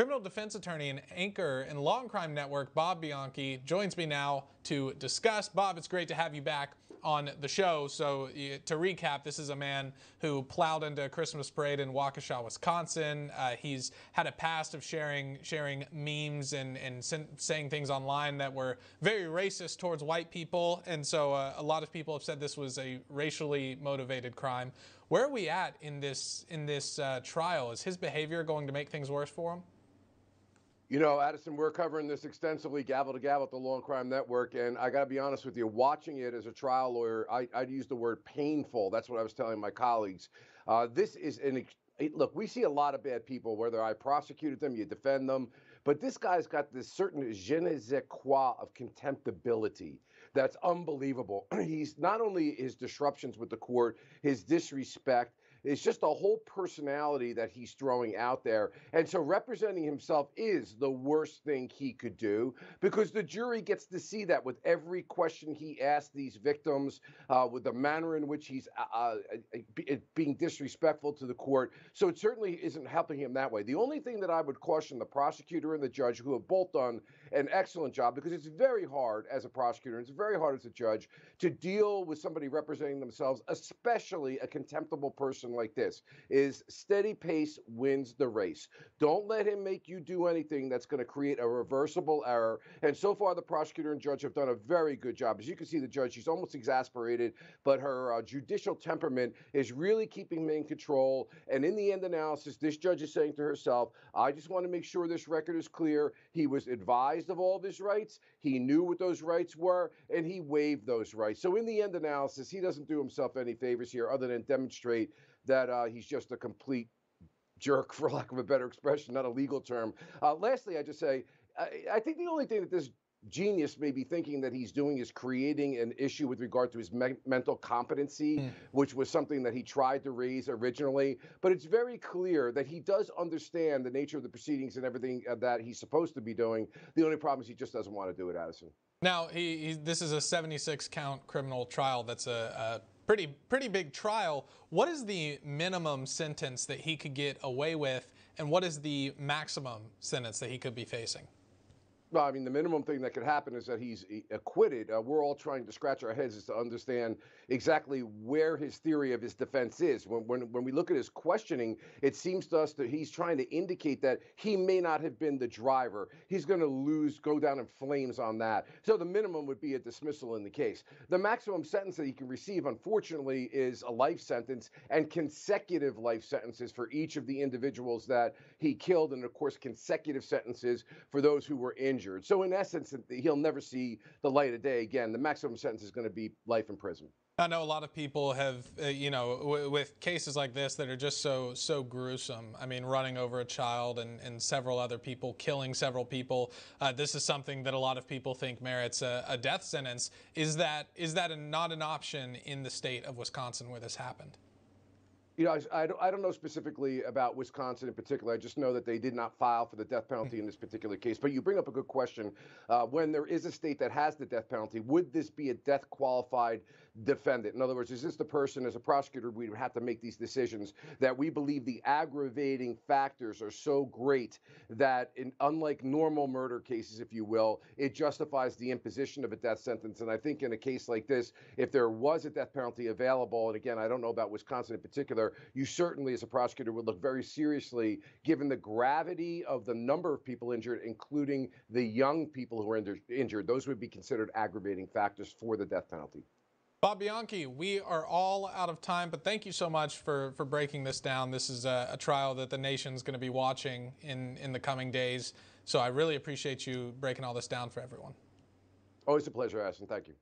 Criminal defense attorney and anchor in Law & Crime Network, Bob Bianchi, joins me now to discuss. Bob, it's great to have you back on the show. So to recap, this is a man who plowed into a Christmas parade in Waukesha, Wisconsin. He's had a past of sharing memes and saying things online that were very racist towards white people. And so a lot of people have said this was a racially motivated crime. Where are we at in this trial? Is his behavior going to make things worse for him? You know, Addison, we're covering this extensively, gavel to gavel, at the Law and Crime Network, and I got to be honest with you, watching it as a trial lawyer, I'd use the word painful. That's what I was telling my colleagues. This is look, we see a lot of bad people, whether I prosecuted them, you defend them, but this guy's got this certain je ne sais quoi of contemptibility that's unbelievable. He's not only his disruptions with the court, his disrespect, it's just a whole personality that he's throwing out there. And so representing himself is the worst thing he could do, because the jury gets to see that with every question he asks these victims, with the manner in which he's being disrespectful to the court. So it certainly isn't helping him that way. The only thing that I would caution the prosecutor and the judge, who have both done an excellent job, because it's very hard as a prosecutor, and it's very hard as a judge to deal with somebody representing themselves, especially a contemptible person like this, is steady pace wins the race. Don't let him make you do anything that's going to create a reversible error. And so far, the prosecutor and judge have done a very good job. As you can see, the judge, she's almost exasperated, but her judicial temperament is really keeping him in control. And in the end analysis, this judge is saying to herself, I just want to make sure this record is clear. He was advised of all of his rights. He knew what those rights were, and he waived those rights. So in the end analysis, he doesn't do himself any favors here other than demonstrate that he's just a complete jerk, for lack of a better expression, not a legal term. Lastly, I just say, I think the only thing that this genius may be thinking that he's doing is creating an issue with regard to his mental competency, which was something that he tried to raise originally. But it's very clear that he does understand the nature of the proceedings and everything that he's supposed to be doing. The only problem is he just doesn't want to do it, Addison. Now, this is a 76-count criminal trial. That's a pretty big trial. What is the minimum sentence that he could get away with, and what is the maximum sentence that he could be facing? Well, I mean, the minimum thing that could happen is that he's acquitted. We're all trying to scratch our heads as to understand exactly where his theory of his defense is. When we look at his questioning, it seems to us that he's trying to indicate that he may not have been the driver. He's going to lose, go down in flames on that. So the minimum would be a dismissal in the case. The maximum sentence that he can receive, unfortunately, is a life sentence, and consecutive life sentences for each of the individuals that he killed, and, of course, consecutive sentences for those who were injured. So in essence, he'll never see the light of day again. The maximum sentence is going to be life in prison. I know a lot of people have, you know, with cases like this that are just so gruesome. I mean, running over a child and several other people, killing several people. This is something that a lot of people think merits a death sentence. Is that not an option in the state of Wisconsin where this happened? You know, I don't know specifically about Wisconsin in particular. I just know that they did not file for the death penalty in this particular case. But you bring up a good question. When there is a state that has the death penalty, would this be a death-qualified defendant? In other words, is this the person, as a prosecutor, we would have to make these decisions that we believe the aggravating factors are so great that, unlike normal murder cases, if you will, it justifies the imposition of a death sentence. And I think in a case like this, if there was a death penalty available, and again, I don't know about Wisconsin in particular, you certainly, as a prosecutor, would look very seriously, given the gravity of the number of people injured, including the young people who were injured. Those would be considered aggravating factors for the death penalty. Bob Bianchi, we are all out of time, but thank you so much for breaking this down. This is a trial that the nation's going to be watching in the coming days. So I really appreciate you breaking all this down for everyone. Always a pleasure, Ashton. Thank you.